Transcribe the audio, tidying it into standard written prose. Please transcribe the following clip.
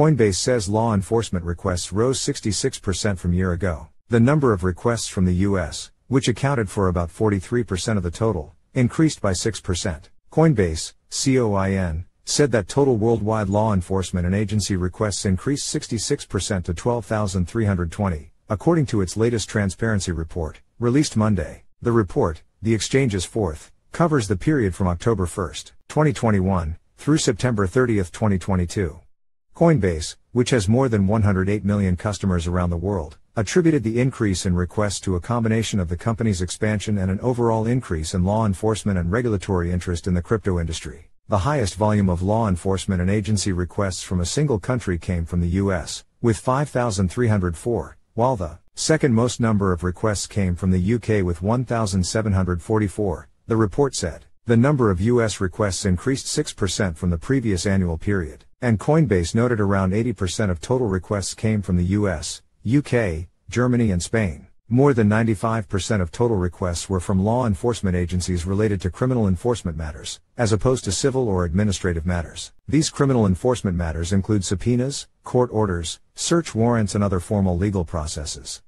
Coinbase says law enforcement requests rose 66% from year ago. The number of requests from the U.S., which accounted for about 43% of the total, increased by 6%. Coinbase, COIN, said that total worldwide law enforcement and agency requests increased 66% to 12,320, according to its latest transparency report, released Monday. The report, the exchange's fourth, covers the period from October 1, 2021, through September 30, 2022. Coinbase, which has more than 108 million customers around the world, attributed the increase in requests to a combination of the company's expansion and an overall increase in law enforcement and regulatory interest in the crypto industry. The highest volume of law enforcement and agency requests from a single country came from the U.S., with 5,304, while the second most number of requests came from the U.K. with 1,744, the report said. The number of U.S. requests increased 6% from the previous annual period, and Coinbase noted around 80% of total requests came from the U.S., U.K., Germany and Spain. More than 95% of total requests were from law enforcement agencies related to criminal enforcement matters, as opposed to civil or administrative matters. These criminal enforcement matters include subpoenas, court orders, search warrants and other formal legal processes.